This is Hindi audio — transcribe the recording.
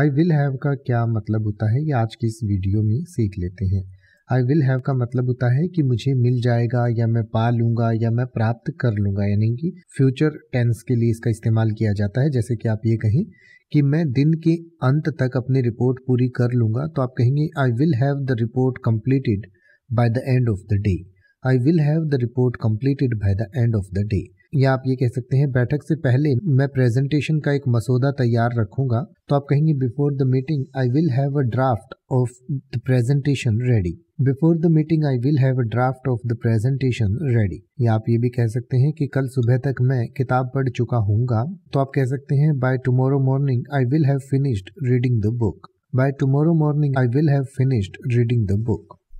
आई विल हैव का क्या मतलब होता है, ये आज की इस वीडियो में सीख लेते हैं। आई विल हैव का मतलब होता है कि मुझे मिल जाएगा या मैं पा लूँगा या मैं प्राप्त कर लूँगा, यानी कि फ्यूचर टेंस के लिए इसका इस्तेमाल किया जाता है। जैसे कि आप ये कहें कि मैं दिन के अंत तक अपनी रिपोर्ट पूरी कर लूँगा, तो आप कहेंगे I will have the report completed by the end of the day. I will have the report completed by the end of the day. या आप ये कह सकते हैं बैठक से पहले मैं प्रेजेंटेशन का एक मसौदा तैयार रखूंगा, तो आप कहेंगे before the meeting I will have a draft of the presentation ready. Before the meeting I will have a draft of the presentation ready. या आप ये भी कह सकते हैं कि कल सुबह तक मैं किताब पढ़ चुका हूँगा, तो आप कह सकते हैं by tomorrow morning I will have finished reading the book. By tomorrow morning I will have finished reading the book.